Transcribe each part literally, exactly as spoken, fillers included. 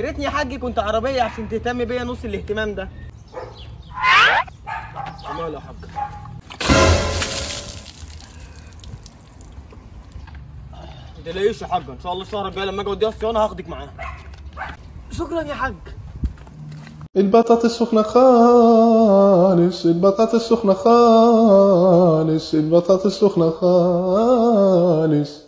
يا ريتني يا حاج كنت عربيه عشان تهتم بيا نص الاهتمام ده. وماله يا حاج؟ ما تلاقيش يا حاج، ان شاء الله الشهر الجاي لما اجي اوديها الصيانه هاخدك معاها. شكرا يا حاج. البطاطا السخنه خالص، البطاطا السخنه خالص، البطاطا السخنه خالص،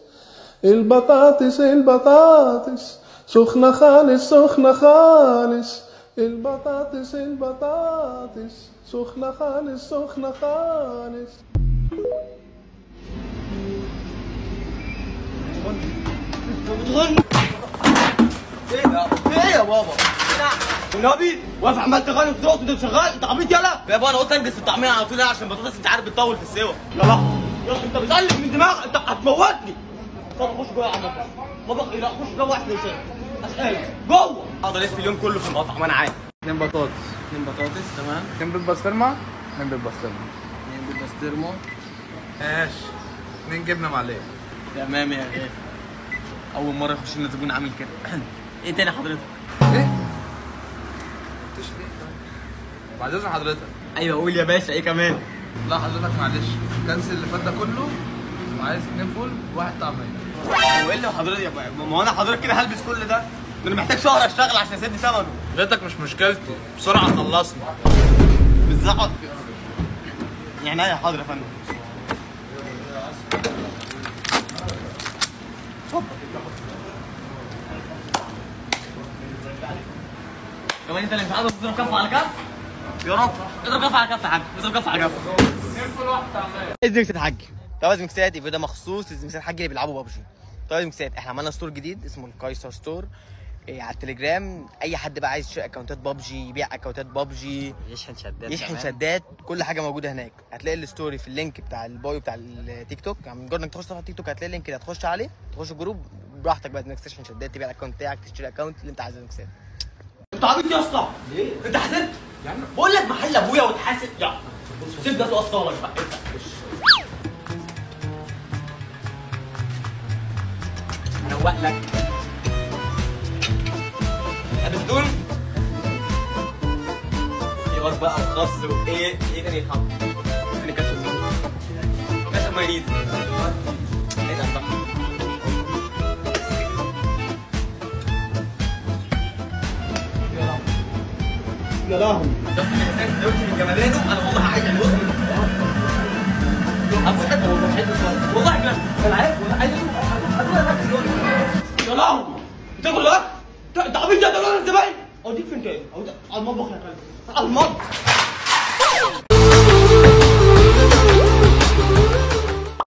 البطاطس البطاطس سخنه خالص سخنه خالص، البطاطس البطاطس سخنه خالص سخنه خالص. ايه ده؟ ايه يا بابا؟ والنبي واقف عمال تغني في رقص وانت شغال، انت عبيط يالا؟ يا بابا انا قلت انجز في الطعميه على طول عشان البطاطس انت عارف بتطول في السوا. يا لهوي يا اسطى انت بتقلب من دماغك، انت هتموتني. طب خش جوه يا عم بابا. لا خش جوه احنا وشام اشقاك جوه. اقدر الف اليوم كله في المطعم انا عارف. اتنين بطاطس، اتنين بطاطس تمام، اتنين بيض بسطرمه، اتنين بيض بسطرمه، اتنين بيض بسطرمه، ماشي، اتنين جبنه معليه. تمام يا غالي. اول مره يخش لنا زبون عامل كده. ايه تاني حضرتك؟ ايه؟ بعد اذن حضرتك. ايوه قول يا باشا. ايه كمان؟ لا حضرتك معلش كنسل اللي فات ده كله وعايز اتنين فول وواحد طعميه. هو ايه اللي حضرتك يا ابو؟ ما هو انا حضرتك كده هلبس كل ده؟ ده انا محتاج شهر اشتغل عشان اسد ثمنه. حضرتك مش مشكلته، بسرعه خلصنا. بالظبط يعني. ايه حاضر يا فندم. اتفضل. كمان انت اللي مش عارف تضرب كف على كف؟ يا رب اضرب كف على كف يا حاج، اضرب كف على كف. ازمكس يا حاج. طب ازمكسات الفيديو ده مخصوص ازمكسات الحاج اللي بيلعبوا ببجي. طب ازمكسات احنا عملنا ستور جديد اسمه القيصر ستور إيه على التليجرام. اي حد بقى عايز يشتري اكونتات ببجي، يبيع اكونتات ببجي، يشحن شدات، يشحن شدات، كل حاجه موجوده هناك. هتلاقي الستوري في اللينك بتاع البايو بتاع التيك توك، مجرد انك تخش صفحه التيك توك هتلاقي اللينك اللي هتخش عليه، تخش الجروب براحتك بقى انك تشحن شدات، تبيع الاكونت بتاعك، تشتري الاكونت اللي انت عايزه. ازمكسات انت عبيط يا اسطى. ليه؟ انت حاسبت؟ يعني بقول لك محل ابويا وتحاسب يا سيب ده سوق اسطورك بقى. هروق لك. لابس دول؟ خيار بقى وخس وايه ايه تاني يتحط؟ ممكن كاتشب كاتشب مايونيز. ايه ده صح؟ يا لهوي ده احساس دلوقتي من جمدانه. انا والله عايز يعني بص ابو حته والله حته والله انا عارف والله عايز اشوف ادوقك دلوقتي. يا لهوي بتاكل اكل؟ انت عبيط ده ده الزباين اوديك فين تاني؟ اوديك على المطبخ يا كلب على المطبخ.